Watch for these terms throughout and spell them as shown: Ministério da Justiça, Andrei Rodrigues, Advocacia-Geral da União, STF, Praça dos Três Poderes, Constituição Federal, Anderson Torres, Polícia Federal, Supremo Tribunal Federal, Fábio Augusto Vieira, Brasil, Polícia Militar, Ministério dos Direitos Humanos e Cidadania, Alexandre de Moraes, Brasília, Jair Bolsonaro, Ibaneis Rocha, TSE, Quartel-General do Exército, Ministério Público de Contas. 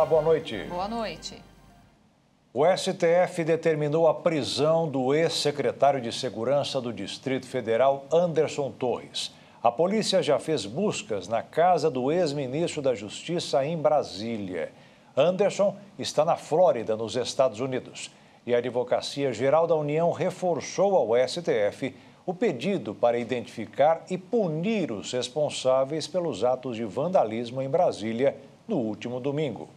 Olá, boa noite. Boa noite. O STF determinou a prisão do ex-secretário de Segurança do Distrito Federal, Anderson Torres. A polícia já fez buscas na casa do ex-ministro da Justiça em Brasília. Anderson está na Flórida, nos Estados Unidos. E a Advocacia-Geral da União reforçou ao STF o pedido para identificar e punir os responsáveis pelos atos de vandalismo em Brasília no último domingo.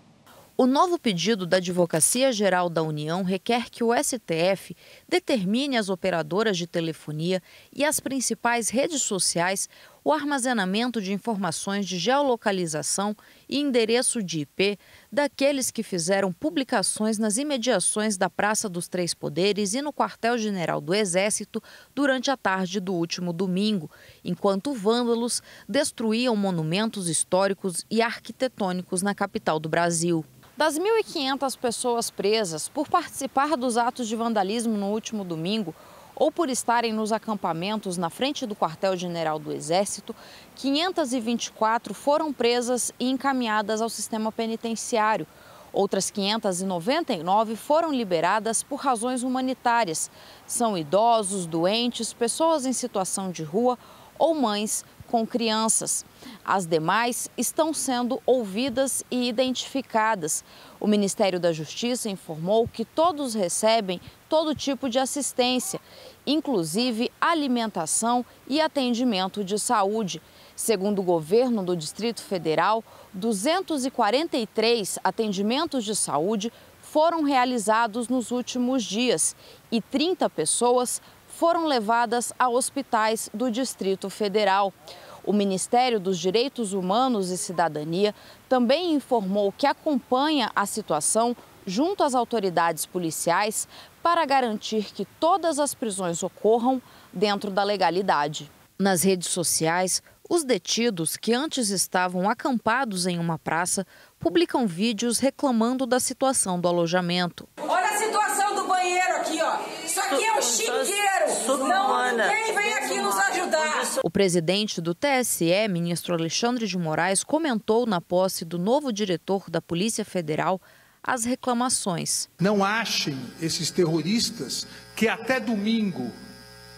O novo pedido da Advocacia-Geral da União requer que o STF determine às operadoras de telefonia e às principais redes sociais o armazenamento de informações de geolocalização e endereço de IP daqueles que fizeram publicações nas imediações da Praça dos Três Poderes e no Quartel-General do Exército durante a tarde do último domingo, enquanto vândalos destruíam monumentos históricos e arquitetônicos na capital do Brasil. Das 1.500 pessoas presas por participar dos atos de vandalismo no último domingo ou por estarem nos acampamentos na frente do Quartel-General do Exército, 524 foram presas e encaminhadas ao sistema penitenciário. Outras 599 foram liberadas por razões humanitárias. São idosos, doentes, pessoas em situação de rua ou mães com crianças. As demais estão sendo ouvidas e identificadas. O Ministério da Justiça informou que todos recebem todo tipo de assistência, inclusive alimentação e atendimento de saúde. Segundo o governo do Distrito Federal, 243 atendimentos de saúde foram realizados nos últimos dias e 30 pessoas foram levadas a hospitais do Distrito Federal. O Ministério dos Direitos Humanos e Cidadania também informou que acompanha a situação junto às autoridades policiais para garantir que todas as prisões ocorram dentro da legalidade. Nas redes sociais, os detidos, que antes estavam acampados em uma praça, publicam vídeos reclamando da situação do alojamento. Olha a situação do banheiro aqui, ó. Isso aqui é um chiqueiro. Não, ninguém vem aqui nos ajudar. O presidente do TSE, ministro Alexandre de Moraes, comentou na posse do novo diretor da Polícia Federal as reclamações. Não achem esses terroristas que até domingo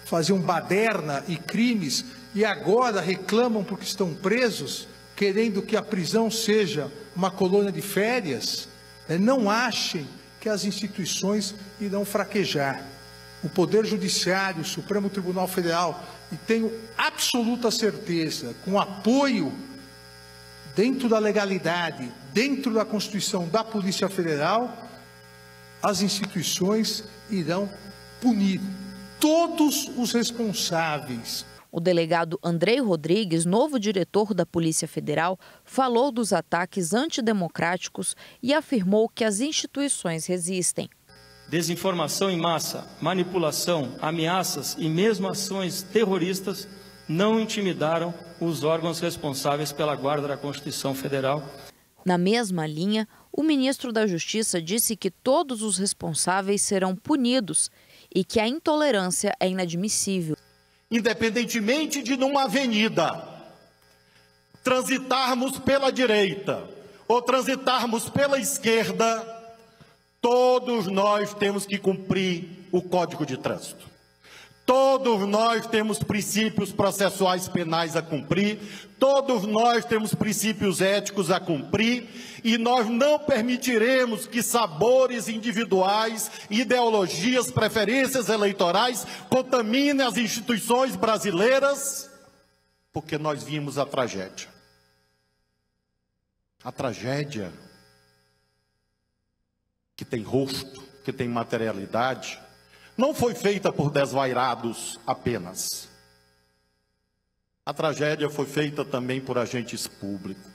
faziam baderna e crimes e agora reclamam porque estão presos, querendo que a prisão seja uma colônia de férias. Não achem que as instituições irão fraquejar. O Poder Judiciário, o Supremo Tribunal Federal, e tenho absoluta certeza, com apoio dentro da legalidade, dentro da Constituição da Polícia Federal, as instituições irão punir todos os responsáveis. O delegado Andrei Rodrigues, novo diretor da Polícia Federal, falou dos ataques antidemocráticos e afirmou que as instituições resistem. Desinformação em massa, manipulação, ameaças e mesmo ações terroristas não intimidaram os órgãos responsáveis pela guarda da Constituição Federal. Na mesma linha, o ministro da Justiça disse que todos os responsáveis serão punidos e que a intolerância é inadmissível. Independentemente de, numa avenida, transitarmos pela direita ou transitarmos pela esquerda, todos nós temos que cumprir o Código de Trânsito. Todos nós temos princípios processuais penais a cumprir, todos nós temos princípios éticos a cumprir e nós não permitiremos que sabores individuais, ideologias, preferências eleitorais contaminem as instituições brasileiras, porque nós vimos a tragédia. A tragédia que tem rosto, que tem materialidade, não foi feita por desvairados apenas. A tragédia foi feita também por agentes públicos,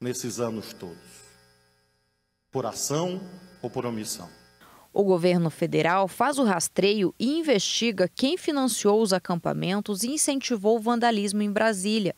nesses anos todos, por ação ou por omissão. O governo federal faz o rastreio e investiga quem financiou os acampamentos e incentivou o vandalismo em Brasília.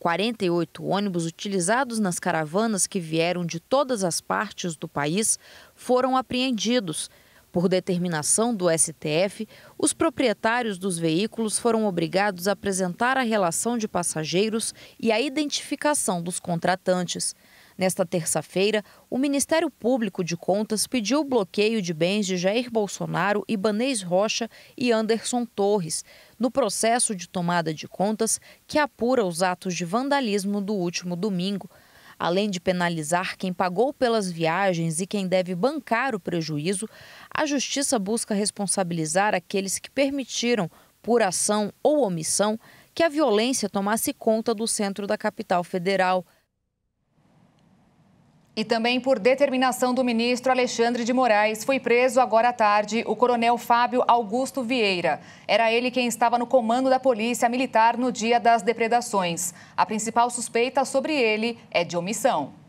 48 ônibus utilizados nas caravanas que vieram de todas as partes do país foram apreendidos. Por determinação do STF, os proprietários dos veículos foram obrigados a apresentar a relação de passageiros e a identificação dos contratantes. Nesta terça-feira, o Ministério Público de Contas pediu o bloqueio de bens de Jair Bolsonaro, Ibaneis Rocha e Anderson Torres, no processo de tomada de contas que apura os atos de vandalismo do último domingo. Além de penalizar quem pagou pelas viagens e quem deve bancar o prejuízo, a Justiça busca responsabilizar aqueles que permitiram, por ação ou omissão, que a violência tomasse conta do centro da capital federal. E também por determinação do ministro Alexandre de Moraes, foi preso agora à tarde o coronel Fábio Augusto Vieira. Era ele quem estava no comando da Polícia Militar no dia das depredações. A principal suspeita sobre ele é de omissão.